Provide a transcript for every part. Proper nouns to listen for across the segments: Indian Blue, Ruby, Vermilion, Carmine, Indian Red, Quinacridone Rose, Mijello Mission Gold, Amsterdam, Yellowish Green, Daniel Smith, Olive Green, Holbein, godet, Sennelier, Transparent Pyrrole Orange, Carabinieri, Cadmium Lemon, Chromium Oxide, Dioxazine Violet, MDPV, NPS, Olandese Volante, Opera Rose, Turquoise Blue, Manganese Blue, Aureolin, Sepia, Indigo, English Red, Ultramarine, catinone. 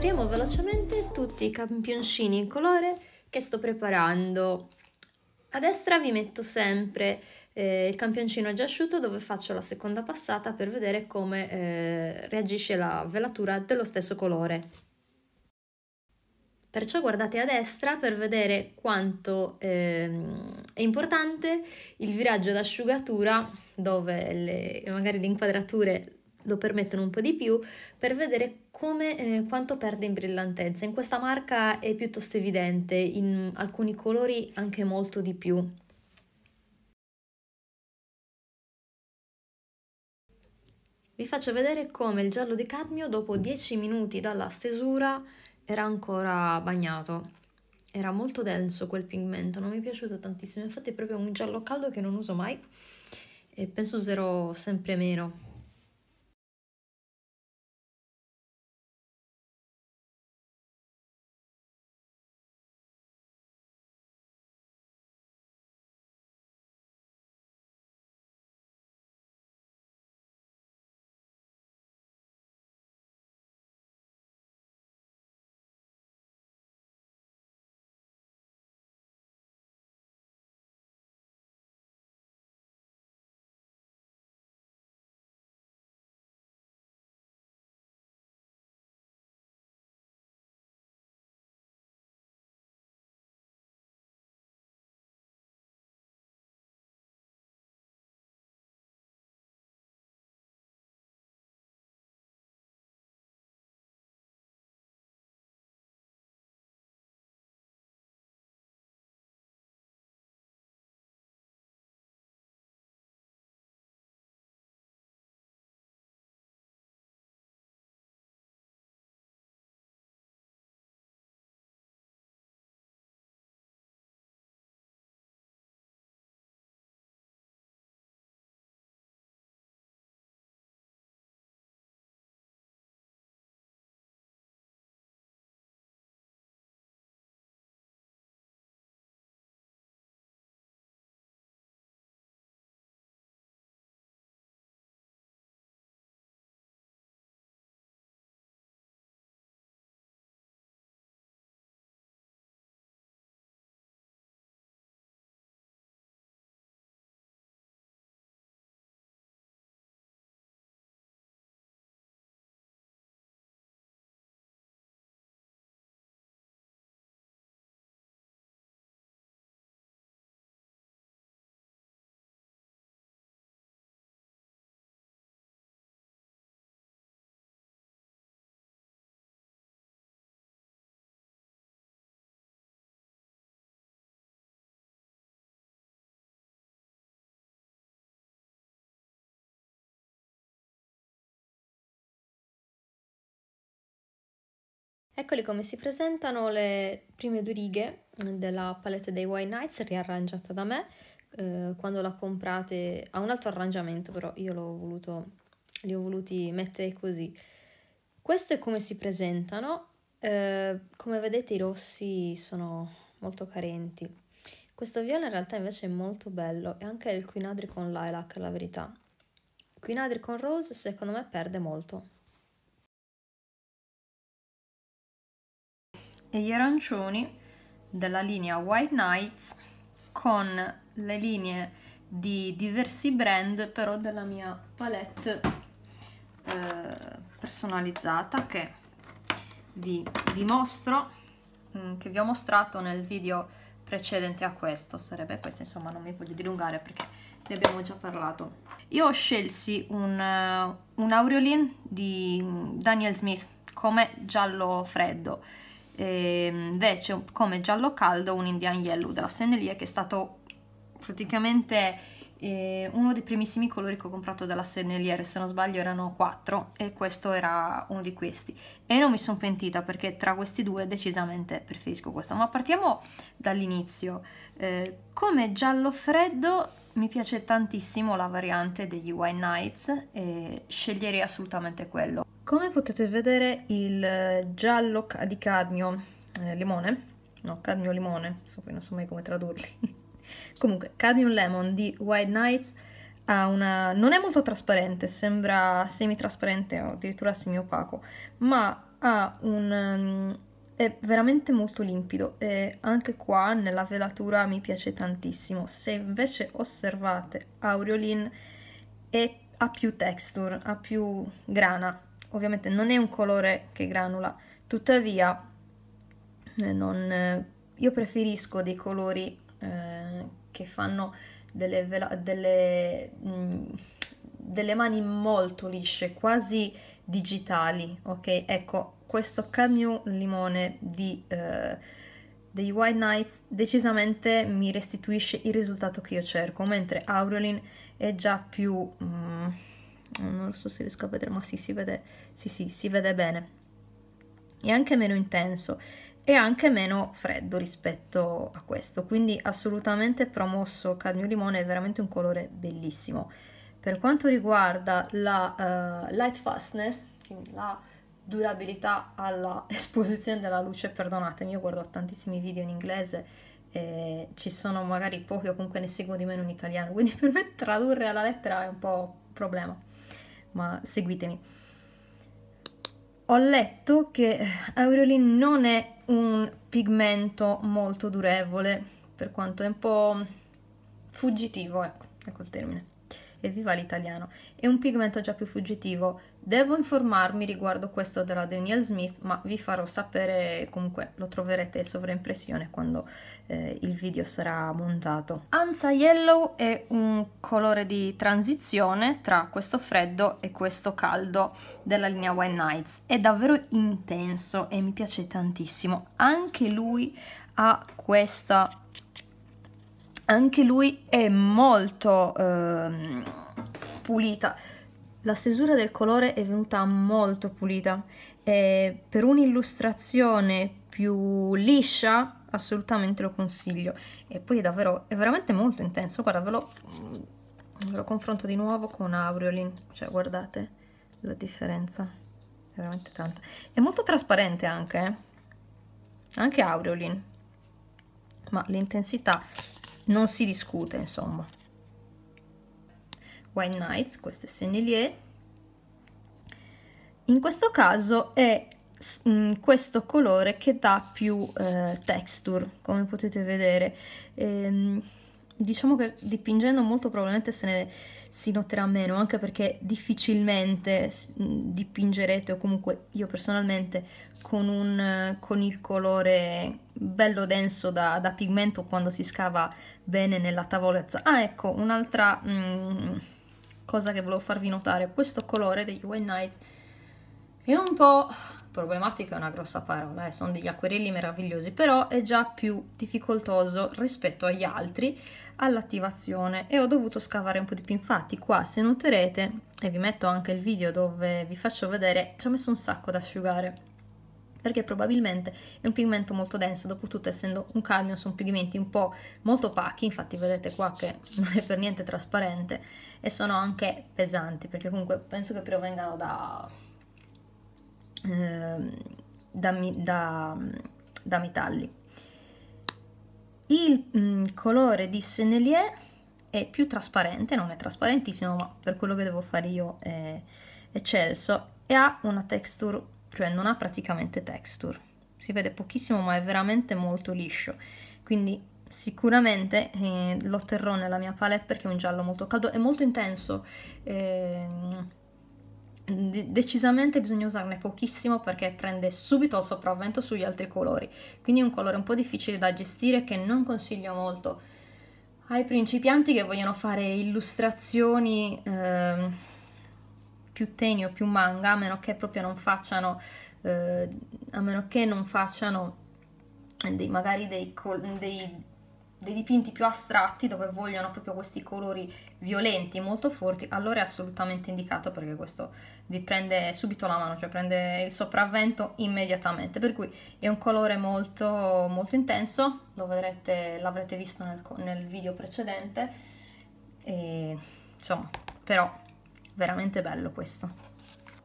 scorriamo velocemente tutti i campioncini in colore che sto preparando. A destra vi metto sempre il campioncino già asciutto dove faccio la seconda passata per vedere come reagisce la velatura dello stesso colore. Perciò guardate a destra per vedere quanto è importante il viraggio d'asciugatura, dove magari le inquadrature lo permettono un po' di più, per vedere come, quanto perde in brillantezza. In questa marca è piuttosto evidente, in alcuni colori anche molto di più. Vi faccio vedere come il giallo di cadmio dopo 10 minuti dalla stesura era ancora bagnato. Era molto denso quel pigmento, non mi è piaciuto tantissimo, infatti è proprio un giallo caldo che non uso mai e penso userò sempre meno. Eccoli come si presentano le prime due righe della palette dei White Nights, riarrangiata da me. Quando la comprate ha un altro arrangiamento, però io li ho voluti mettere così. Questo è come si presentano. Come vedete i rossi sono molto carenti. Questo viola in realtà invece è molto bello, e anche il Quinacridone Lilac, la verità. Il Quinacridone Rose secondo me perde molto. E gli arancioni della linea White Nights con le linee di diversi brand, però della mia palette personalizzata che vi mostro, che vi ho mostrato nel video precedente a questo, sarebbe questo, insomma non mi voglio dilungare perché ne abbiamo già parlato. Io ho scelsi un Aureolin di Daniel Smith come giallo freddo. E invece come giallo caldo un Indian Yellow della Sennelier, che è stato praticamente uno dei primissimi colori che ho comprato dalla Sennelier, se non sbaglio erano 4 e questo era uno di questi, e non mi sono pentita perché tra questi due decisamente preferisco questo. Ma partiamo dall'inizio. Come giallo freddo mi piace tantissimo la variante degli White Nights e sceglierei assolutamente quello. Come potete vedere il giallo di cadmio limone, no, cadmio limone, non so mai come tradurli. Comunque Cadmium Lemon di White Nights ha non è molto trasparente, sembra semi trasparente o addirittura semi opaco, ma ha un... è veramente molto limpido e anche qua nella velatura mi piace tantissimo. Se invece osservate Aureolin ha più texture, ha più grana. Ovviamente non è un colore che granula, tuttavia io preferisco dei colori che fanno delle mani molto lisce, quasi digitali, ok? Ecco, questo cadmium limone dei White Nights decisamente mi restituisce il risultato che io cerco, mentre Aureolin è già più... non lo so se riesco a vedere, ma sì, si vede, sì, si vede bene. È anche meno intenso e anche meno freddo rispetto a questo, quindi assolutamente promosso cadmio limone, è veramente un colore bellissimo. Per quanto riguarda la light fastness, quindi la durabilità alla esposizione della luce, perdonatemi, io guardo tantissimi video in inglese e ci sono magari pochi, o comunque ne seguo di meno in italiano, quindi per me tradurre alla lettera è un po' un problema, ma seguitemi. Ho letto che Aureolin non è un pigmento molto durevole, per quanto è un po' fuggitivo, ecco il termine, evviva l'italiano, è un pigmento già più fuggitivo. Devo informarmi riguardo questo della Daniel Smith, ma vi farò sapere, comunque lo troverete in sovraimpressione quando il video sarà montato. Anza Yellow è un colore di transizione tra questo freddo e questo caldo della linea White Nights, è davvero intenso e mi piace tantissimo. Anche lui è molto pulita. La stesura del colore è venuta molto pulita e per un'illustrazione più liscia assolutamente lo consiglio. E poi è veramente molto intenso. Guarda, ve lo confronto di nuovo con Aureolin, cioè guardate la differenza, è veramente tanta. È molto trasparente anche, anche Aureolin, ma l'intensità non si discute, insomma. White Nights, questo è Sennelier. In questo caso è questo colore che dà più texture, come potete vedere. Diciamo che dipingendo molto probabilmente se ne si noterà meno, anche perché difficilmente dipingerete, o comunque io personalmente, con il colore bello denso da pigmento quando si scava bene nella tavolozza. Ah, ecco, un'altra cosa che volevo farvi notare: questo colore degli White Nights è un po' problematico, è una grossa parola, sono degli acquerelli meravigliosi, però è già più difficoltoso rispetto agli altri all'attivazione e ho dovuto scavare un po' di più. Infatti qua, se noterete, e vi metto anche il video dove vi faccio vedere, ci ho messo un sacco da asciugare, perché probabilmente è un pigmento molto denso. Dopotutto, essendo un cadmio, sono pigmenti un po' molto opachi, infatti vedete qua che non è per niente trasparente, e sono anche pesanti, perché comunque penso che provengano da metalli. Il colore di Sennelier è più trasparente, non è trasparentissimo, ma per quello che devo fare io è eccelso, e ha una texture, cioè non ha praticamente texture, si vede pochissimo ma è veramente molto liscio, quindi sicuramente lo terrò nella mia palette perché è un giallo molto caldo e molto intenso. Decisamente bisogna usarne pochissimo perché prende subito il sopravvento sugli altri colori, quindi è un colore un po' difficile da gestire, che non consiglio molto ai principianti che vogliono fare illustrazioni più tenue o più manga, a meno che proprio non facciano magari dei dipinti più astratti dove vogliono proprio questi colori violenti molto forti. Allora è assolutamente indicato, perché questo vi prende subito la mano, cioè prende il sopravvento immediatamente. Per cui è un colore molto molto intenso, lo vedrete, l'avrete visto nel video precedente, e insomma, però veramente bello questo.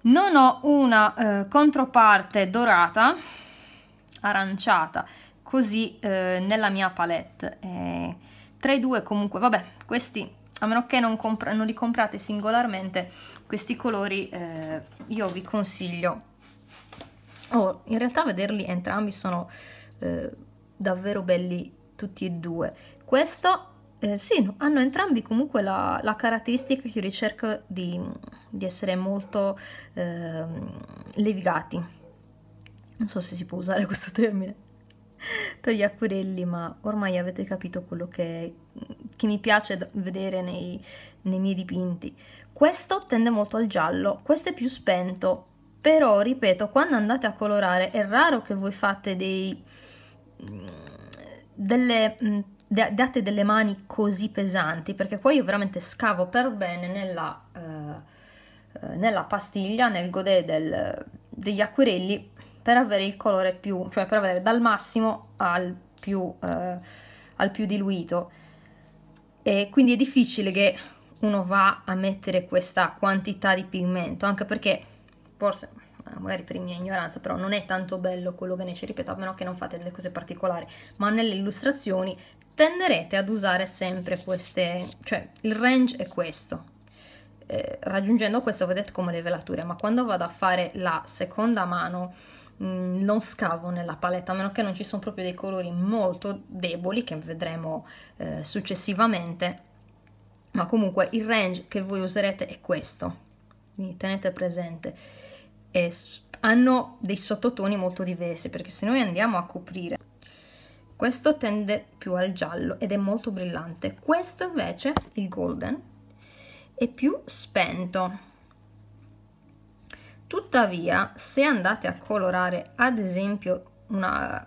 Non ho una controparte dorata aranciata così nella mia palette, tra i due comunque, vabbè, questi, a meno che non li comprate singolarmente, questi colori io vi consiglio Oh, in realtà vederli entrambi sono davvero belli tutti e due. Questo, sì, hanno entrambi comunque la caratteristica che io ricerco di essere molto levigati. Non so se si può usare questo termine per gli acquerelli, ma ormai avete capito quello che mi piace vedere nei miei dipinti. Questo tende molto al giallo, questo è più spento, però ripeto, quando andate a colorare è raro che voi fate date delle mani così pesanti, perché poi io veramente scavo per bene nella pastiglia, nel godet degli acquerelli, per avere il colore più, cioè per avere dal massimo al più diluito, e quindi è difficile che uno va a mettere questa quantità di pigmento, anche perché forse, magari per mia ignoranza, però non è tanto bello quello che ne esce, ripeto, a meno che non fate delle cose particolari, ma nelle illustrazioni tenderete ad usare sempre queste, cioè il range è questo. Raggiungendo questo vedete come le velature, ma quando vado a fare la seconda mano non scavo nella paletta, a meno che non ci sono proprio dei colori molto deboli che vedremo successivamente, ma comunque il range che voi userete è questo, quindi tenete presente. E hanno dei sottotoni molto diversi, perché se noi andiamo a coprire, questo tende più al giallo ed è molto brillante, questo invece, il golden, è più spento. Tuttavia, se andate a colorare ad esempio una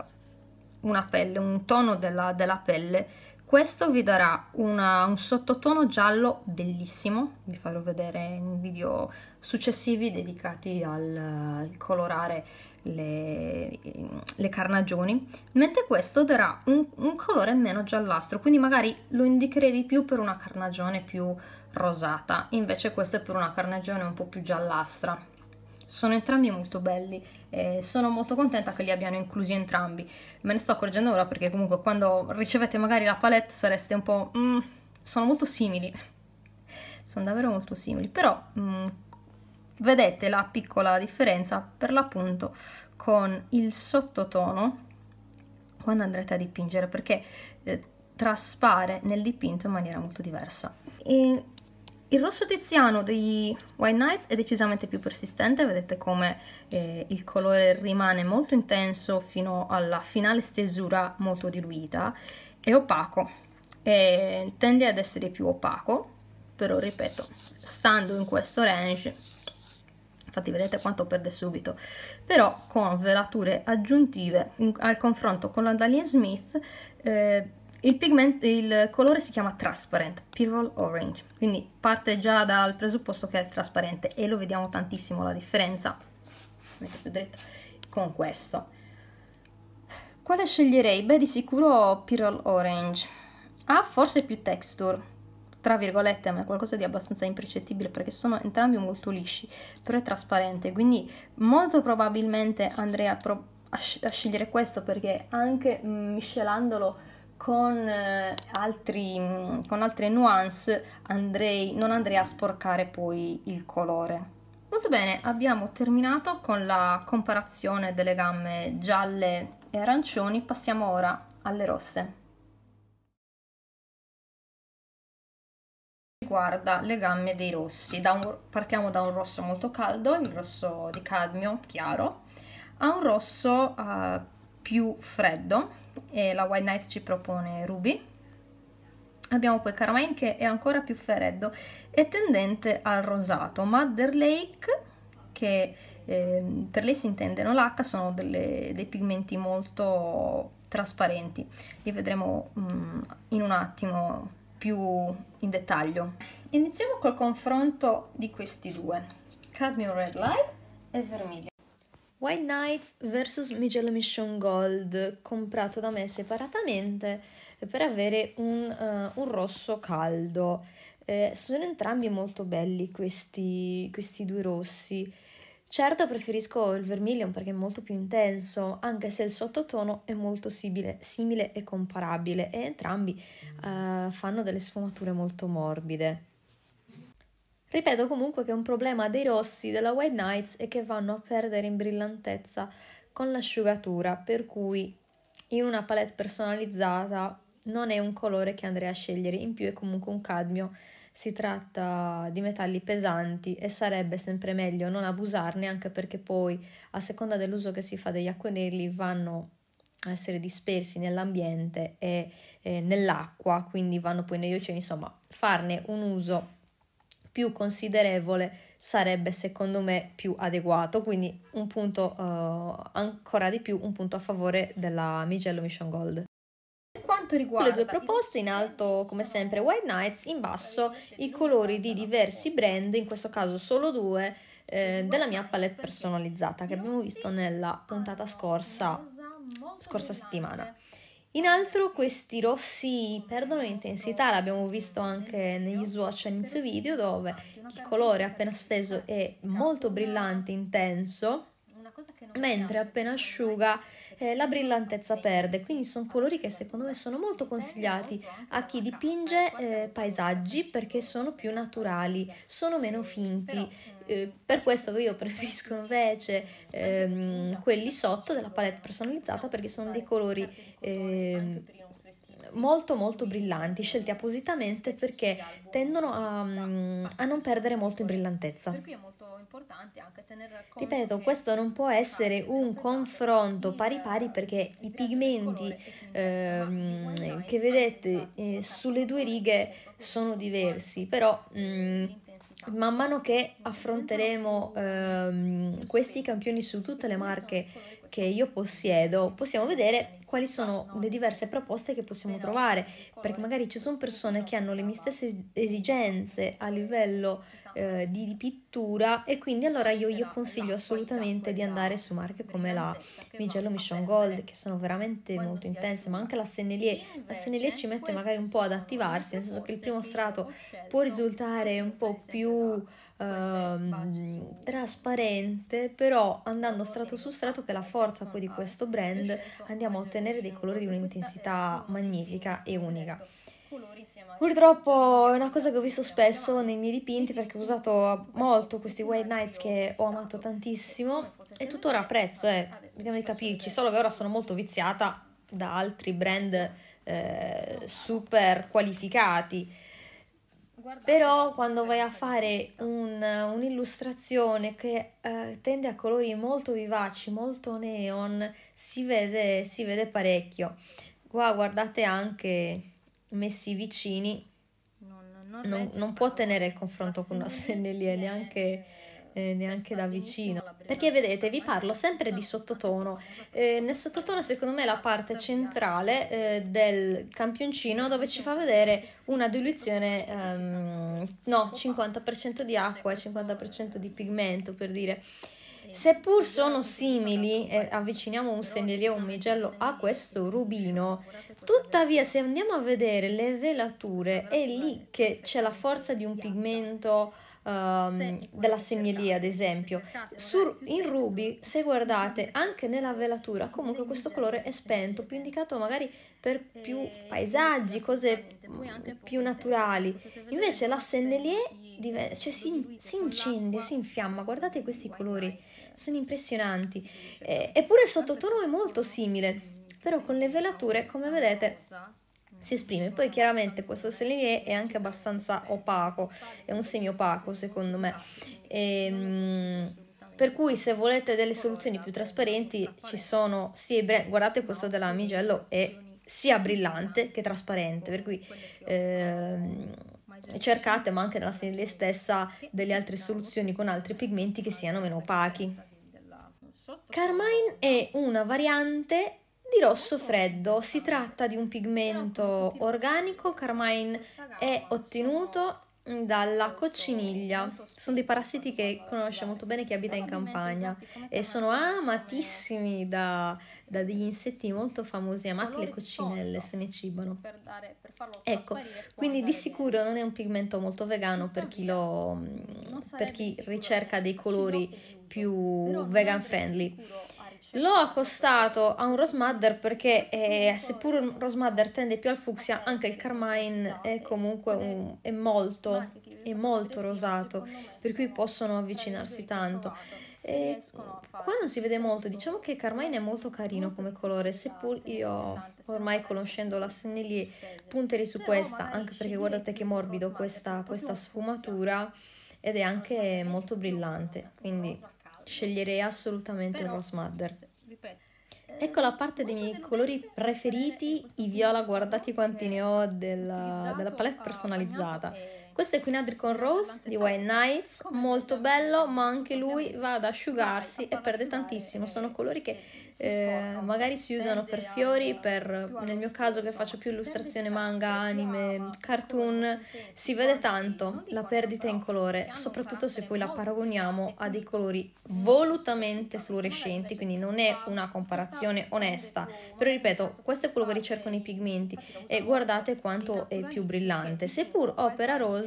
pelle, un tono della pelle, questo vi darà un sottotono giallo bellissimo, vi farò vedere in video successivi dedicati al colorare le carnagioni, mentre questo darà un colore meno giallastro, quindi magari lo indicherei di più per una carnagione più rosata, invece questo è per una carnagione un po' più giallastra. Sono entrambi molto belli, sono molto contenta che li abbiano inclusi entrambi. Me ne sto accorgendo ora perché comunque quando ricevete magari la palette sareste un po'... sono molto simili, sono davvero molto simili, però vedete la piccola differenza per l'appunto con il sottotono quando andrete a dipingere, perché traspare nel dipinto in maniera molto diversa. E il rosso tiziano dei White Nights è decisamente più persistente, vedete come il colore rimane molto intenso fino alla finale stesura molto diluita, è opaco, tende ad essere più opaco, però ripeto, stando in questo range, infatti vedete quanto perde subito, però con velature aggiuntive al confronto con la Daniel Smith, il colore si chiama Transparent Pyrrole Orange, quindi parte già dal presupposto che è trasparente, e lo vediamo tantissimo la differenza, metto più dritto, con questo. Quale sceglierei? Beh, di sicuro Pyrrole Orange, ha forse più texture, tra virgolette, ma è qualcosa di abbastanza impercettibile perché sono entrambi molto lisci, però è trasparente, quindi molto probabilmente andrei a scegliere questo, perché anche miscelandolo con altre nuance non andrei a sporcare poi il colore. Molto bene, abbiamo terminato con la comparazione delle gamme gialle e arancioni, passiamo ora alle rosse. Riguarda le gamme dei rossi, partiamo da un rosso molto caldo, il rosso di cadmio chiaro, a un rosso più freddo, e la White Nights ci propone Ruby. Abbiamo poi Carmine, che è ancora più freddo e tendente al rosato, ma Madderlake, che per lei si intende non l'H, sono dei pigmenti molto trasparenti, li vedremo in un attimo più in dettaglio. Iniziamo col confronto di questi due, Cadmium Red Light e Vermilion. White Nights vs Mijello Mission Gold, comprato da me separatamente per avere un rosso caldo. Sono entrambi molto belli questi due rossi. Certo, preferisco il Vermilion perché è molto più intenso, anche se il sottotono è molto simile e comparabile, e entrambi fanno delle sfumature molto morbide. Ripeto comunque che un problema dei rossi della White Nights è che vanno a perdere in brillantezza con l'asciugatura, per cui in una palette personalizzata non è un colore che andrei a scegliere, in più è comunque un cadmio, si tratta di metalli pesanti e sarebbe sempre meglio non abusarne, anche perché poi a seconda dell'uso che si fa degli acquerelli vanno a essere dispersi nell'ambiente e nell'acqua, quindi vanno poi negli oceani. Insomma, farne un uso più considerevole sarebbe secondo me più adeguato, quindi un punto ancora di più, un punto a favore della Mijello Mission Gold. Riguarda le due proposte, in alto come sempre White Nights, in basso i colori di diversi brand, in questo caso solo due, della mia palette personalizzata che abbiamo visto nella puntata scorsa settimana. In alto questi rossi perdono intensità, l'abbiamo visto anche negli swatch a inizio video, dove il colore appena steso è molto brillante, intenso, mentre appena asciuga la brillantezza perde, quindi sono colori che secondo me sono molto consigliati a chi dipinge paesaggi, perché sono più naturali, sono meno finti, per questo che io preferisco invece quelli sotto della palette personalizzata, perché sono dei colori molto molto brillanti, scelti appositamente perché tendono a non perdere molto in brillantezza. Ripeto, questo non può essere un confronto pari pari, perché i pigmenti che vedete sulle due righe sono diversi, però man mano che affronteremo questi campioni su tutte le marche che io possiedo, possiamo vedere quali sono le diverse proposte che possiamo trovare, perché magari ci sono persone che hanno le stesse esigenze a livello di pittura, e quindi allora io consiglio assolutamente di andare su marche come la Mijello Mission Gold, che sono veramente molto intense, ma anche la Sennelier. La Sennelier ci mette magari un po' ad attivarsi, nel senso che il primo strato può risultare un po' più trasparente, però andando strato su strato, che è la forza poi di questo brand, andiamo a ottenere dei colori di un'intensità magnifica e unica. Purtroppo è una cosa che ho visto spesso nei miei dipinti, perché ho usato molto questi White Nights che ho amato tantissimo e tuttora apprezzo, vediamo di capirci, solo che ora sono molto viziata da altri brand super qualificati. Però quando vai a fare un'illustrazione che tende a colori molto vivaci, molto neon, si vede parecchio. Qua guardate anche messi vicini, non può tenere il confronto con una Sennelier neanche da vicino, perché vedete, vi parlo sempre di sottotono, nel sottotono secondo me è la parte centrale del campioncino, dove ci fa vedere una diluizione 50% di acqua e 50% di pigmento, per dire. Seppur sono simili, avviciniamo un Sennelier o un Mijello a questo rubino, tuttavia se andiamo a vedere le velature è lì che c'è la forza di un pigmento della Sennelier, ad esempio. In Ruby, se guardate anche nella velatura, comunque questo colore è spento, più indicato magari per più paesaggi, cose più naturali. Invece la Sennelier si incendia, si infiamma. Guardate questi colori, sono impressionanti. Eppure il sottotono è molto simile, però con le velature, come vedete, si esprime. Poi chiaramente questo Sennelier è anche abbastanza opaco, è un semi opaco secondo me, per cui se volete delle soluzioni più trasparenti ci sono sia i brand. Guardate, questo della Mijello è sia brillante che trasparente, per cui cercate, ma anche nella Sennelier stessa, delle altre soluzioni con altri pigmenti che siano meno opachi. Carmine è una variante di rosso freddo, si tratta di un pigmento organico. Carmine è ottenuto dalla cocciniglia, sono dei parassiti che conosce molto bene chi abita in campagna e sono amatissimi da degli insetti molto famosi, amati le coccinelle, se ne cibano. Ecco, quindi di sicuro non è un pigmento molto vegano per chi ricerca dei colori più vegan friendly. L'ho accostato a un Rose Madder perché seppur un Rose Madder tende più al fucsia, anche il Carmine è comunque è molto è molto rosato, per cui possono avvicinarsi tanto. E qua non si vede molto, diciamo che Carmine è molto carino come colore, seppur io ormai conoscendo la Sennelier punterei su questa, anche perché guardate che morbido questa sfumatura, ed è anche molto brillante, quindi sceglierei assolutamente il Rose Madder. Ecco la parte dei miei colori preferiti, i viola, guardate quanti ne ho della palette personalizzata. Questo è Quinacridone Rose di White Nights, molto bello, ma anche lui va ad asciugarsi e perde tantissimo. Sono colori che magari si usano per fiori, nel mio caso che faccio più illustrazione manga, anime, cartoon, si vede tanto la perdita in colore, soprattutto se poi la paragoniamo a dei colori volutamente fluorescenti, quindi non è una comparazione onesta. Però ripeto, questo è quello che ricercano i pigmenti e guardate quanto è più brillante, seppur Opera Rose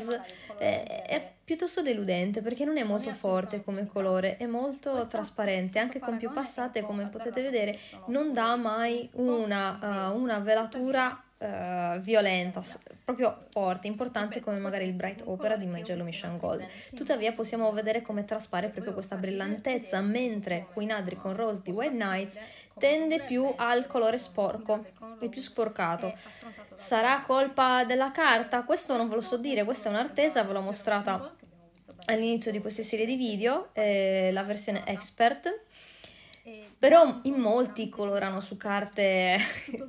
è piuttosto deludente perché non è molto forte come colore, è molto trasparente, anche con più passate come potete vedere non dà mai una velatura violenta, proprio forte, importante come magari il Bright Opera di Mijello Mission Gold. Tuttavia possiamo vedere come traspare proprio questa brillantezza, mentre Quinacridone Rose di White Nights tende più al colore sporco, è più sporcato. Sarà colpa della carta? Questo non ve lo so dire, questa è un'artesa, ve l'ho mostrata all'inizio di questa serie di video, la versione expert. Però in molti colorano su carte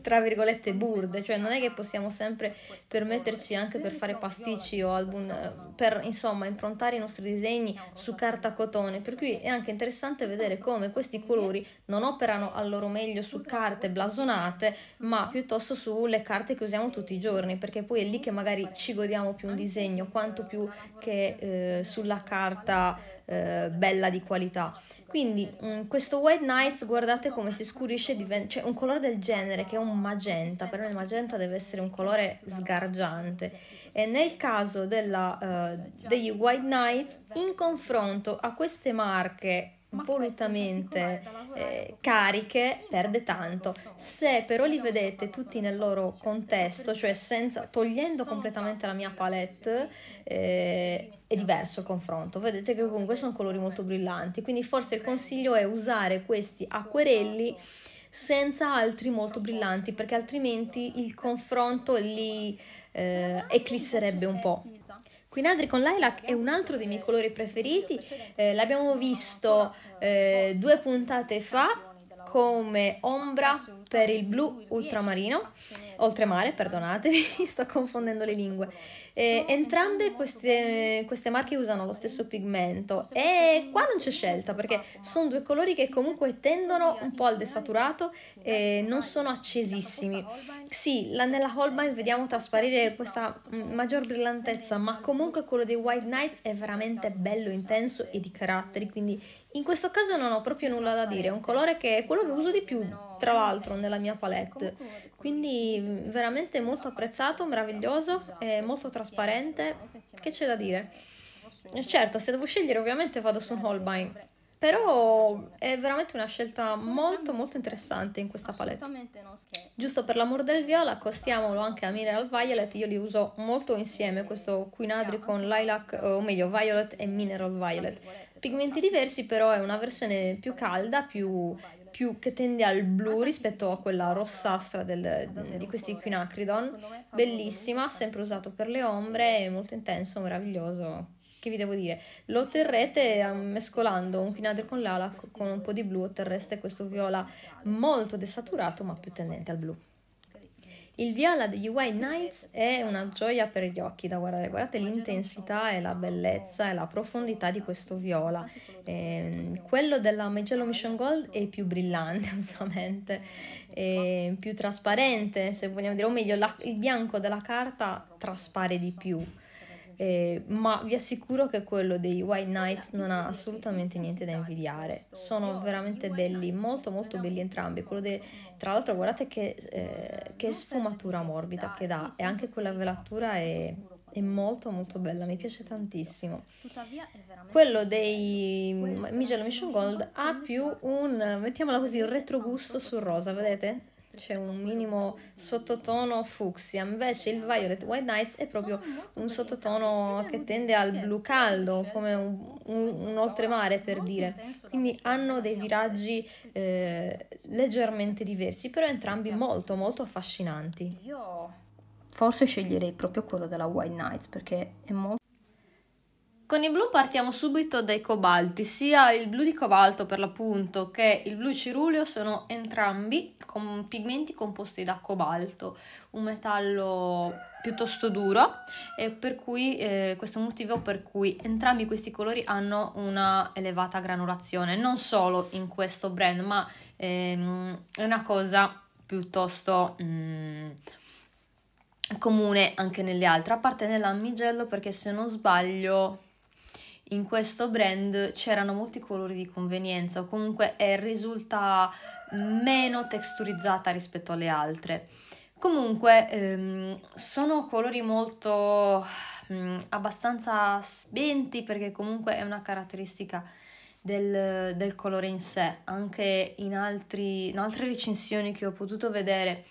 tra virgolette burde, cioè non è che possiamo sempre permetterci, anche per fare pasticci o album, per insomma improntare i nostri disegni su carta cotone, per cui è anche interessante vedere come questi colori non operano al loro meglio su carte blasonate, ma piuttosto sulle carte che usiamo tutti i giorni, perché poi è lì che magari ci godiamo più un disegno, quanto più che sulla carta bella di qualità. Quindi questo White Nights, guardate come si scurisce, cioè un colore del genere che è un magenta, però il magenta deve essere un colore sgargiante, e nel caso degli White Nights, in confronto a queste marche volutamente cariche, perde tanto. Se però li vedete tutti nel loro contesto, cioè togliendo completamente la mia palette, è diverso il confronto, vedete che comunque sono colori molto brillanti, quindi forse il consiglio è usare questi acquerelli senza altri molto brillanti, perché altrimenti il confronto li eclisserebbe un po'. Quinacridone Lilac è un altro dei miei colori preferiti, l'abbiamo visto 2 puntate fa come ombra per il blu oltremare, perdonatevi, sto confondendo le lingue. Entrambe queste marche usano lo stesso pigmento e qua non c'è scelta, perché sono due colori che comunque tendono un po' al desaturato e non sono accesissimi. Sì, nella Holbein vediamo trasparire questa maggior brillantezza, ma comunque quello dei White Nights è veramente bello, intenso e di caratteri, quindi in questo caso non ho proprio nulla da dire, è un colore che è quello che uso di più, tra l'altro, nella mia palette, quindi veramente molto apprezzato, meraviglioso, molto trasparente, che c'è da dire? Certo, se devo scegliere ovviamente vado su un Holbein, però è veramente una scelta molto molto interessante in questa palette. Giusto per l'amor del viola, accostiamolo anche a Mineral Violet, io li uso molto insieme, questo Quinacridone Lilac, o meglio Violet e Mineral Violet. Pigmenti diversi, però è una versione più calda, più che tende al blu rispetto a quella rossastra di questi Quinacridone, bellissima, sempre usato per le ombre, molto intenso, meraviglioso, che vi devo dire. Lo otterrete mescolando un Quinacridone Lilac con un po' di blu, otterreste questo viola molto desaturato ma più tendente al blu. Il viola degli White Nights è una gioia per gli occhi da guardare, guardate l'intensità e la bellezza e la profondità di questo viola. Quello della Mijello Mission Gold è più brillante ovviamente, più trasparente se vogliamo dire, o meglio il bianco della carta traspare di più, ma vi assicuro che quello dei White Nights non ha assolutamente niente da invidiare, sono veramente belli, molto molto belli entrambi. Tra l'altro guardate che sfumatura morbida che dà, e anche quella velatura è molto molto bella, mi piace tantissimo. Quello dei Mijello Mission Gold ha più un, mettiamola così, un retrogusto sul rosa, vedete? c'è un minimo sottotono fucsia, invece il Violet White Nights è proprio un sottotono che tende al blu caldo, come un oltremare per dire, quindi hanno dei viraggi leggermente diversi, però entrambi molto molto affascinanti. Io forse sceglierei proprio quello della White Nights perché è molto... Con i blu partiamo subito dai cobalti, sia il blu di cobalto per l'appunto che il blu ceruleo sono entrambi con pigmenti composti da cobalto, un metallo piuttosto duro, e per cui questo è un motivo per cui entrambi questi colori hanno una elevata granulazione, non solo in questo brand, ma è una cosa piuttosto... comune anche nelle altre, a parte nella Mijello, perché se non sbaglio in questo brand c'erano molti colori di convenienza, o comunque risulta meno texturizzata rispetto alle altre. Comunque sono colori molto abbastanza spenti, perché comunque è una caratteristica del colore in sé. Anche in altre recensioni che ho potuto vedere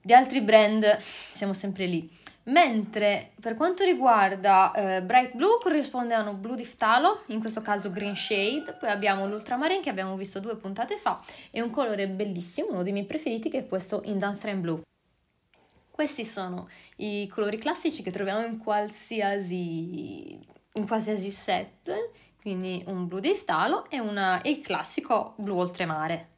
di altri brand siamo sempre lì, mentre per quanto riguarda Bright Blue corrisponde a uno blu di phtalo, in questo caso green shade, poi abbiamo l'Ultramarine che abbiamo visto 2 puntate fa, è un colore bellissimo, uno dei miei preferiti, che è questo Indian Red Blue. Questi sono i colori classici che troviamo in qualsiasi set, quindi un blu di phtalo e il classico blu oltremare.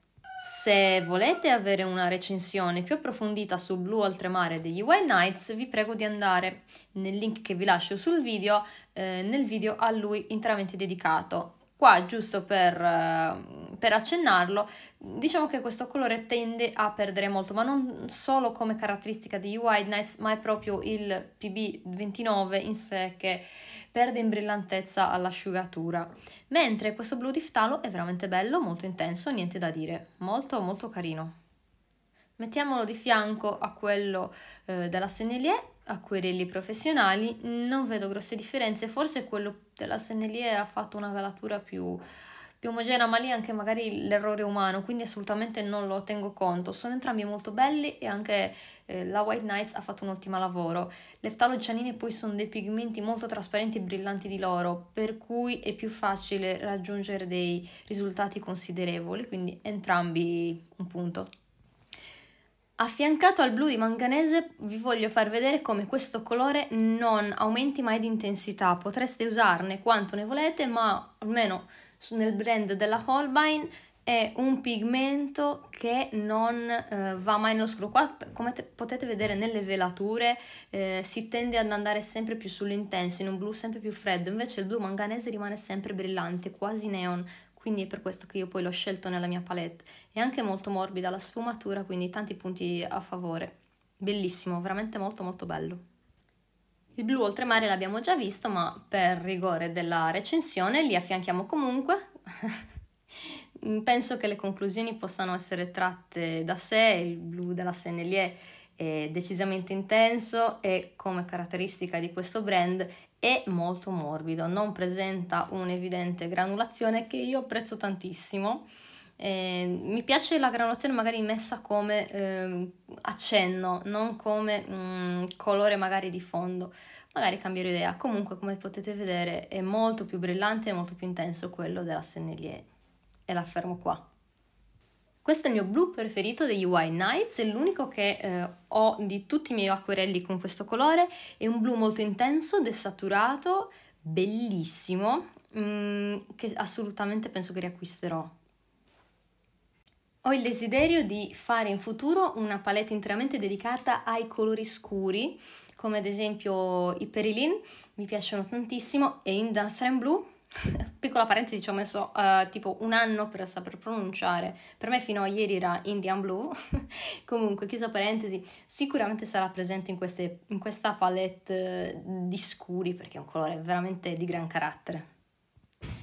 Se volete avere una recensione più approfondita su blu oltremare degli White Nights, vi prego di andare nel link che vi lascio sul video, nel video a lui interamente dedicato. Qua, giusto per accennarlo, diciamo che questo colore tende a perdere molto, ma non solo come caratteristica degli White Nights, ma è proprio il PB29 in sé che perde in brillantezza all'asciugatura, mentre questo blu di phtalo è veramente bello, molto intenso, niente da dire, molto molto carino. Mettiamolo di fianco a quello della Sennelier, acquerelli professionali, non vedo grosse differenze, forse quello della Sennelier ha fatto una velatura più omogenea, ma lì anche magari l'errore umano, quindi assolutamente non lo tengo conto. Sono entrambi molto belli e anche la White Nights ha fatto un ottimo lavoro. Le phtalo-cianine poi sono dei pigmenti molto trasparenti e brillanti di loro, per cui è più facile raggiungere dei risultati considerevoli, quindi entrambi un punto. Affiancato al blu di manganese vi voglio far vedere come questo colore non aumenti mai di intensità, potreste usarne quanto ne volete, ma almeno nel brand della Holbein è un pigmento che non va mai nello scuro. Qua, come potete vedere nelle velature, si tende ad andare sempre più sull'intenso, in un blu sempre più freddo, invece il blu manganese rimane sempre brillante, quasi neon. Quindi è per questo che io poi l'ho scelto nella mia palette. È anche molto morbida la sfumatura, quindi tanti punti a favore. Bellissimo, veramente molto molto bello. Il blu oltremare l'abbiamo già visto, ma per rigore della recensione li affianchiamo comunque. Penso che le conclusioni possano essere tratte da sé. Il blu della Sennelier è decisamente intenso e, come caratteristica di questo brand, è molto morbido, non presenta un'evidente granulazione, che io apprezzo tantissimo. Mi piace la granulazione magari messa come accenno, non come colore magari di fondo, magari cambierò idea. Comunque, come potete vedere, è molto più brillante e molto più intenso quello della Sennelier, e la fermo qua. Questo è il mio blu preferito degli White Nights, è l'unico che ho di tutti i miei acquerelli con questo colore. È un blu molto intenso, desaturato, bellissimo, che assolutamente penso che riacquisterò. Ho il desiderio di fare in futuro una palette interamente dedicata ai colori scuri, come ad esempio i Perilin, mi piacciono tantissimo, e in Danthren Blue. Piccola parentesi, ci ho messo tipo un anno per saper pronunciare, per me fino a ieri era Indian Blue. Comunque, chiusa parentesi, sicuramente sarà presente in questa palette di scuri, perché è un colore veramente di gran carattere.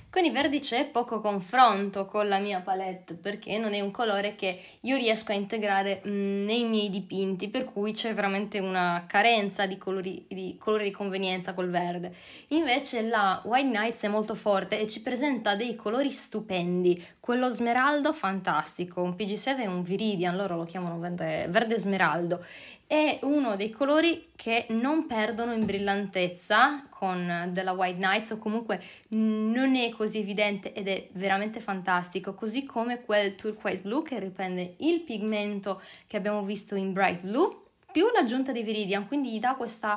Con i verdi c'è poco confronto con la mia palette, perché non è un colore che io riesco a integrare nei miei dipinti, per cui c'è veramente una carenza di colori di convenienza col verde. Invece la White Nights è molto forte e ci presenta dei colori stupendi. Quello smeraldo fantastico, un PG7 è un Viridian, loro lo chiamano verde smeraldo. È uno dei colori che non perdono in brillantezza con della White Nights, o comunque non è così evidente, ed è veramente fantastico, così come quel Turquoise Blue che riprende il pigmento che abbiamo visto in Bright Blue, più l'aggiunta di Viridian, quindi gli dà questo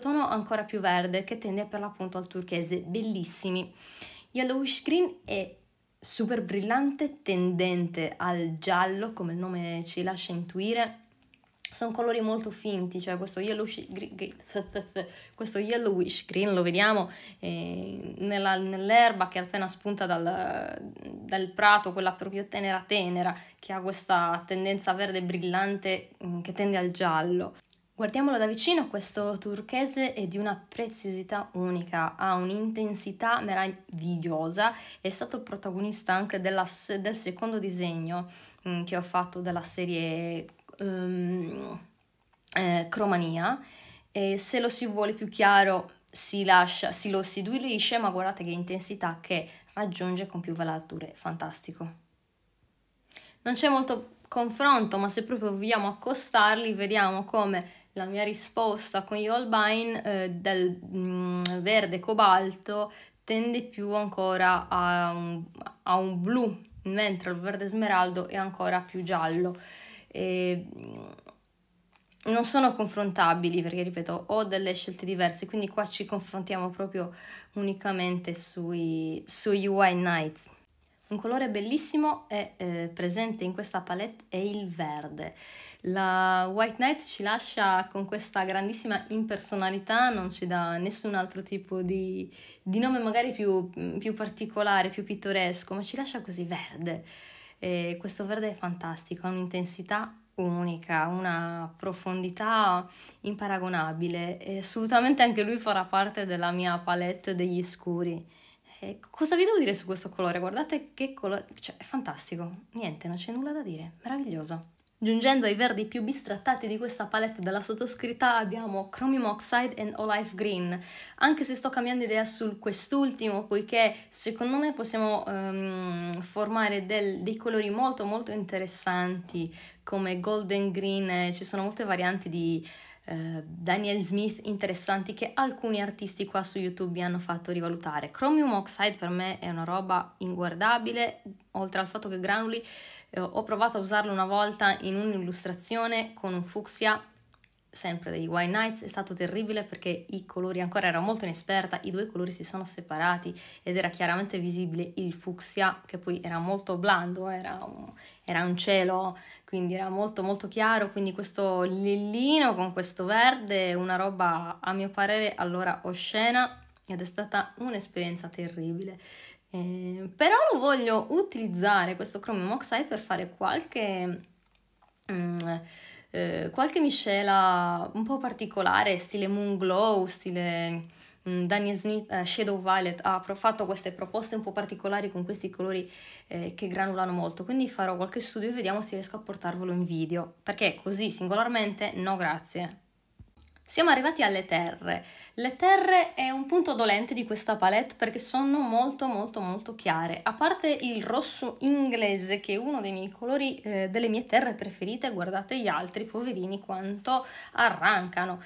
tono ancora più verde che tende per l'appunto al turchese. Bellissimi. Yellowish Green è super brillante, tendente al giallo, come il nome ci lascia intuire. Sono colori molto finti, cioè questo yellowish green lo vediamo nell'erba che appena spunta dal prato, quella proprio tenera, che ha questa tendenza verde brillante che tende al giallo. Guardiamolo da vicino, questo turchese è di una preziosità unica, ha un'intensità meravigliosa, è stato protagonista anche del secondo disegno che ho fatto della serie Cromania. E se lo si vuole più chiaro lo si diluisce, ma guardate che intensità che raggiunge con più velature, fantastico. Non c'è molto confronto, ma se proprio vogliamo accostarli, vediamo come la mia risposta con gli Holbein del verde cobalto tende più ancora a un blu, mentre il verde smeraldo è ancora più giallo. E non sono confrontabili perché, ripeto, ho delle scelte diverse, quindi qua ci confrontiamo proprio unicamente sui White Nights. Un colore bellissimo e presente in questa palette è il verde. La White Nights ci lascia con questa grandissima impersonalità, non ci dà nessun altro tipo di nome magari più particolare, più pittoresco, ma ci lascia così verde. E questo verde è fantastico, ha un'intensità unica, una profondità imparagonabile, e assolutamente anche lui farà parte della mia palette degli scuri. E cosa vi devo dire su questo colore? Guardate che colore, cioè è fantastico, niente, non c'è nulla da dire, meraviglioso. Giungendo ai verdi più bistrattati di questa palette della sottoscritta abbiamo Chromium Oxide e Olive Green, anche se sto cambiando idea su quest'ultimo, poiché secondo me possiamo formare dei colori molto molto interessanti come Golden Green. Ci sono molte varianti di Daniel Smith interessanti che alcuni artisti qua su YouTube hanno fatto rivalutare. Chromium Oxide per me è una roba inguardabile, oltre al fatto che granuli ho provato a usarlo una volta in un'illustrazione con un fucsia sempre degli White Nights, è stato terribile perché i colori, ancora ero molto inesperta, i due colori si sono separati ed era chiaramente visibile il fucsia, che poi era molto blando, era un cielo, quindi era molto molto chiaro, quindi questo lillino con questo verde, una roba a mio parere allora oscena, ed è stata un'esperienza terribile. Però lo voglio utilizzare questo Chromium Oxide per fare qualche miscela un po' particolare, stile Moon Glow, stile Daniel Smith Shadow Violet. Ho fatto queste proposte un po' particolari con questi colori che granulano molto, quindi farò qualche studio e vediamo se riesco a portarvelo in video, perché così singolarmente no grazie. Siamo arrivati alle terre. Le terre è un punto dolente di questa palette perché sono molto molto molto chiare, a parte il rosso inglese che è uno dei miei colori, delle mie terre preferite. Guardate gli altri, poverini quanto arrancano.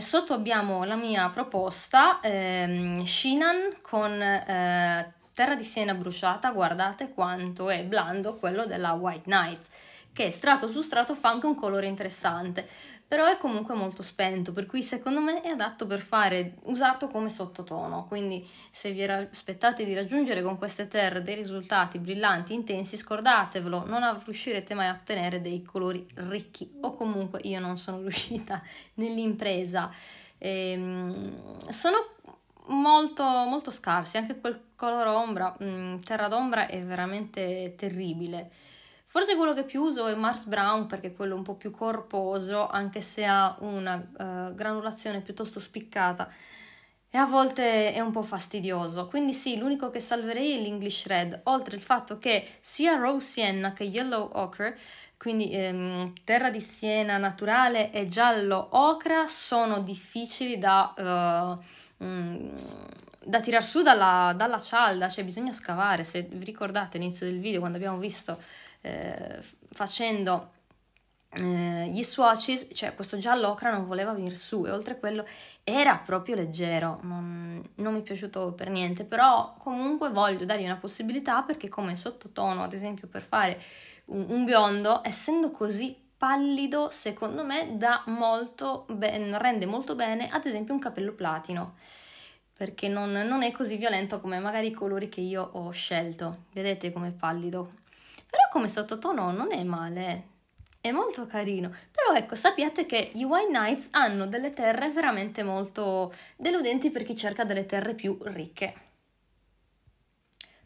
Sotto abbiamo la mia proposta Shinan con terra di siena bruciata, guardate quanto è blando quello della White Night, che strato su strato fa anche un colore interessante, però è comunque molto spento, per cui secondo me è adatto per usato come sottotono. Quindi se vi aspettate di raggiungere con queste terre dei risultati brillanti, intensi, scordatevelo, non riuscirete mai a ottenere dei colori ricchi, o comunque io non sono riuscita nell'impresa. Sono molto molto scarsi, anche quel colore ombra, terra d'ombra è veramente terribile. Forse quello che più uso è Mars Brown perché è quello un po' più corposo, anche se ha una granulazione piuttosto spiccata. e a volte è un po' fastidioso, quindi sì, l'unico che salverei è l'English Red, oltre il fatto che sia Rose Sienna che Yellow Ochre, quindi terra di siena naturale e giallo ocra, sono difficili da tirar su dalla cialda, cioè bisogna scavare. Se vi ricordate all'inizio del video, quando abbiamo visto facendo gli swatches, cioè questo giallo ocra non voleva venire su, e oltre a quello era proprio leggero, non mi è piaciuto per niente, però comunque voglio dargli una possibilità, perché come sottotono, ad esempio, per fare un biondo, essendo così pallido, secondo me dà molto rende molto bene ad esempio un capello platino, perché non è così violento come magari i colori che io ho scelto. Vedete com'è pallido, però come sottotono non è male, è molto carino. Però ecco, sappiate che i White Nights hanno delle terre veramente molto deludenti per chi cerca delle terre più ricche.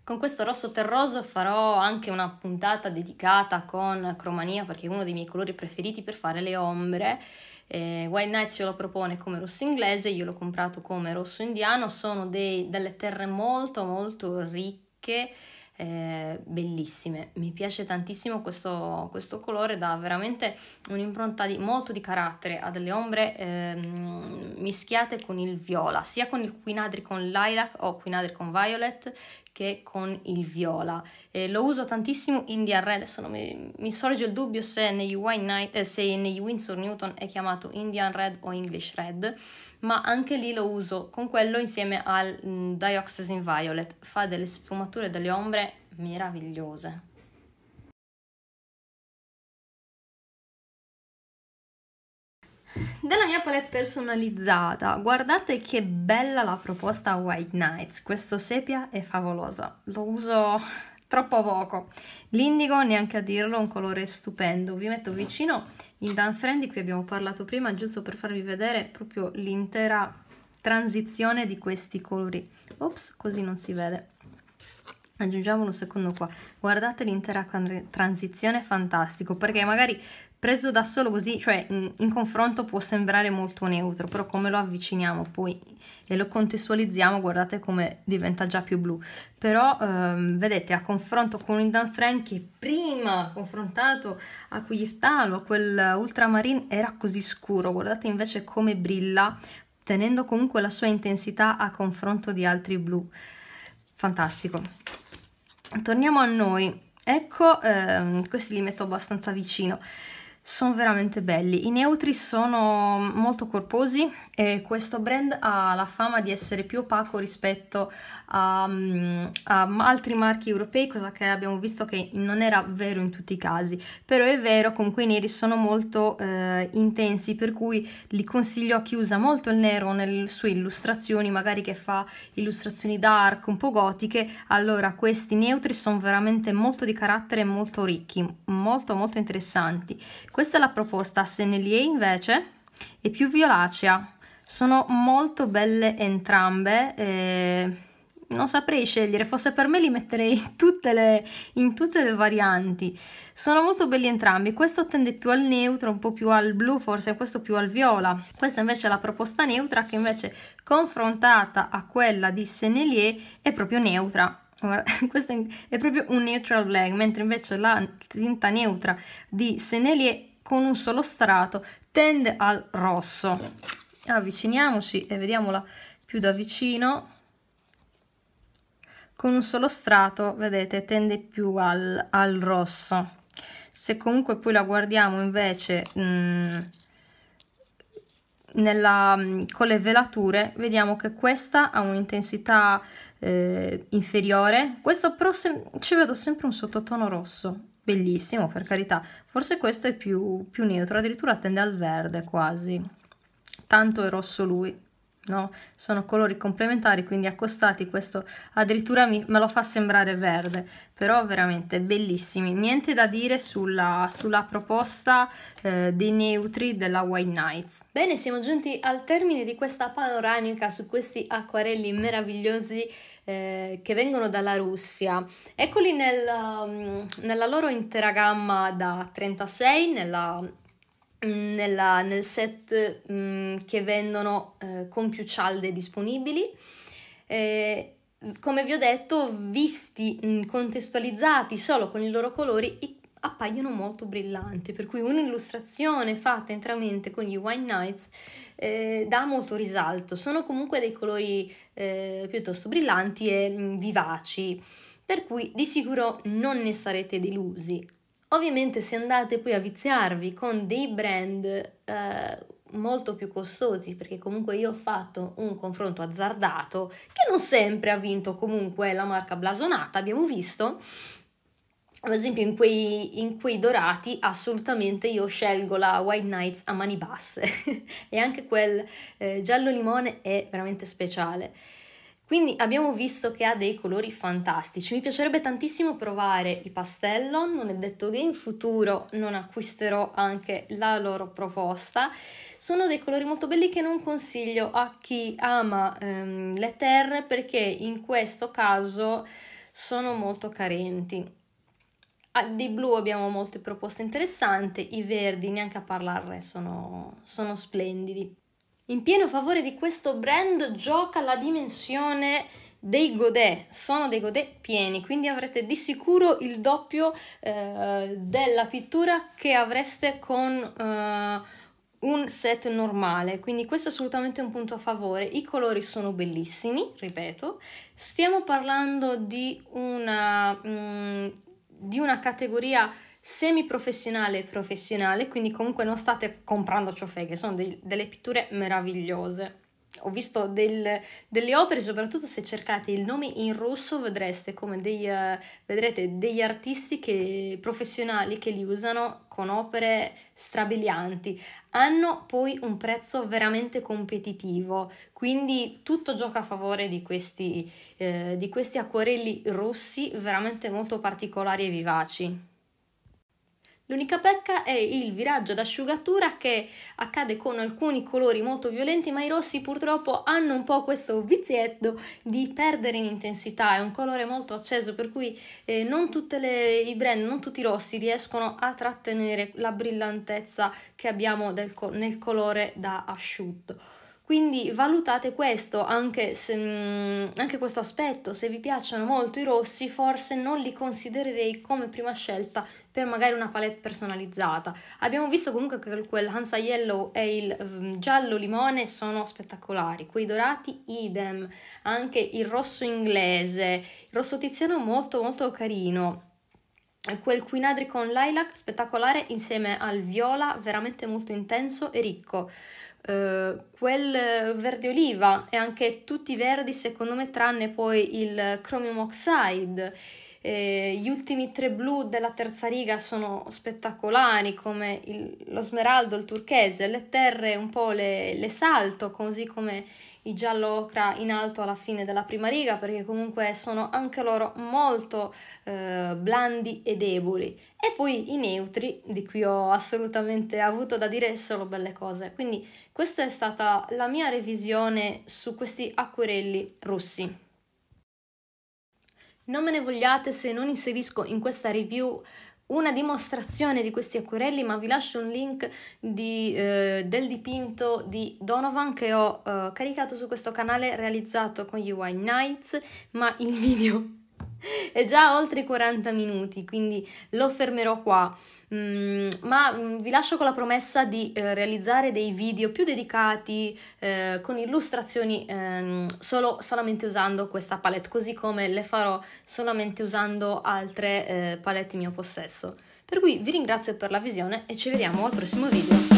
Con questo rosso terroso farò anche una puntata dedicata con cromania, perché è uno dei miei colori preferiti per fare le ombre. White Nights ce lo propone come rosso inglese, io l'ho comprato come rosso indiano. Sono delle terre molto molto ricche, bellissime. Mi piace tantissimo questo colore, dà veramente un'impronta molto di carattere a delle ombre mischiate con il viola, sia con il Quinacridone Lilac o Quinacridone Violet che con il viola. Lo uso tantissimo Indian Red. Adesso mi sorge il dubbio se negli White Night, se negli Winsor Newton è chiamato Indian Red o English Red, ma anche lì lo uso con quello insieme al Dioxazine Violet. Fa delle sfumature, delle ombre meravigliose. Della mia palette personalizzata, guardate che bella la proposta White Nights. Questo sepia è favoloso, lo uso troppo poco. L'indigo, neanche a dirlo, è un colore stupendo. Vi metto vicino il Dan Friend di cui abbiamo parlato prima, giusto per farvi vedere proprio l'intera transizione di questi colori. Ops, così non si vede. Aggiungiamo un secondo qua. Guardate l'intera transizione, fantastico, perché magari preso da solo così, cioè in confronto può sembrare molto neutro, però come lo avviciniamo poi e lo contestualizziamo, guardate come diventa già più blu. Però vedete, a confronto con il Dan Friend, che prima confrontato a cui Iftalo, a quel Ultramarine, era così scuro, guardate invece come brilla, tenendo comunque la sua intensità a confronto di altri blu. Fantastico. Torniamo a noi. Ecco, questi li metto abbastanza vicino. Sono veramente belli. I neutri sono molto corposi e questo brand ha la fama di essere più opaco rispetto a altri marchi europei, cosa che abbiamo visto che non era vero in tutti i casi. Però è vero, comunque i neri sono molto intensi, per cui li consiglio a chi usa molto il nero nelle sue illustrazioni, magari che fa illustrazioni dark, un po' gotiche. Allora questi neutri sono veramente molto di carattere, molto ricchi, molto molto interessanti. Questa è la proposta Sennelier, invece è più violacea. Sono molto belle entrambe, non saprei scegliere, fosse per me li metterei in tutte le varianti. Sono molto belli entrambi, questo tende più al neutro, un po' più al blu, forse questo più al viola. Questa invece è la proposta neutra, che invece confrontata a quella di Sennelier è proprio neutra. Questo è proprio un neutral black, mentre invece la tinta neutra di Sennelier con un solo strato tende al rosso. Avviciniamoci e vediamola più da vicino. Con un solo strato, vedete, tende più al rosso. Se comunque poi la guardiamo invece con le velature, vediamo che questa ha un'intensità inferiore. Questo però ci vedo sempre un sottotono rosso, bellissimo, per carità. Forse questo è più neutro, addirittura tende al verde quasi, tanto è rosso lui, no? Sono colori complementari, quindi accostati, questo addirittura me lo fa sembrare verde. Però veramente bellissimi, niente da dire sulla proposta dei neutri della White Nights. Bene, siamo giunti al termine di questa panoramica su questi acquarelli meravigliosi che vengono dalla Russia. Eccoli nella loro intera gamma da 36 nella nel set che vendono con più cialde disponibili. Come vi ho detto, visti contestualizzati solo con i loro colori, appaiono molto brillanti, per cui un'illustrazione fatta interamente con gli White Nights dà molto risalto. Sono comunque dei colori piuttosto brillanti e vivaci, per cui di sicuro non ne sarete delusi. Ovviamente se andate poi a viziarvi con dei brand molto più costosi, perché comunque io ho fatto un confronto azzardato che non sempre ha vinto comunque la marca blasonata, abbiamo visto, ad esempio in quei dorati assolutamente io scelgo la White Nights a mani basse e anche quel giallo limone è veramente speciale. Quindi abbiamo visto che ha dei colori fantastici. Mi piacerebbe tantissimo provare il pastello, non è detto che in futuro non acquisterò anche la loro proposta. Sono dei colori molto belli che non consiglio a chi ama le terre, perché in questo caso sono molto carenti. Di blu abbiamo molte proposte interessanti, i verdi neanche a parlarne, sono splendidi. In pieno favore di questo brand gioca la dimensione dei godet, sono dei godet pieni, quindi avrete di sicuro il doppio della pittura che avreste con un set normale, quindi questo è assolutamente un punto a favore. I colori sono bellissimi, ripeto, stiamo parlando di una categoria semiprofessionale e professionale, quindi comunque non state comprando ciofeche, sono delle pitture meravigliose. Ho visto delle opere, soprattutto se cercate il nome in russo vedreste come vedrete degli artisti professionali che li usano con opere strabilianti. Hanno poi un prezzo veramente competitivo, quindi tutto gioca a favore di questi acquerelli rossi veramente molto particolari e vivaci. L'unica pecca è il viraggio d'asciugatura che accade con alcuni colori molto violenti, ma i rossi purtroppo hanno un po' questo vizietto di perdere in intensità, è un colore molto acceso, per cui non tutti i rossi riescono a trattenere la brillantezza che abbiamo nel colore da asciutto. Quindi valutate questo, anche questo aspetto. Se vi piacciono molto i rossi forse non li considererei come prima scelta per magari una palette personalizzata. Abbiamo visto comunque che quel Hansa Yellow e il giallo limone sono spettacolari, quei dorati idem, anche il rosso inglese, il rosso tiziano molto molto carino. Quel Quinacridone Lilac spettacolare insieme al viola veramente molto intenso e ricco, quel verde oliva e anche tutti i verdi secondo me tranne poi il Chromium Oxide. Gli ultimi tre blu della terza riga sono spettacolari come lo smeraldo, il turchese, le terre un po' le salto, così come il giallo ocra in alto alla fine della prima riga, perché comunque sono anche loro molto blandi e deboli. E poi i neutri, di cui ho assolutamente avuto da dire solo belle cose. Quindi questa è stata la mia revisione su questi acquerelli rossi. Non me ne vogliate se non inserisco in questa review una dimostrazione di questi acquerelli, ma vi lascio un link del dipinto di Donovan che ho caricato su questo canale, realizzato con gli White Nights, ma il video è già oltre 40 minuti, quindi lo fermerò qua. Ma vi lascio con la promessa di realizzare dei video più dedicati con illustrazioni solamente usando questa palette, così come le farò solamente usando altre palette in mio possesso. Per cui vi ringrazio per la visione e ci vediamo al prossimo video.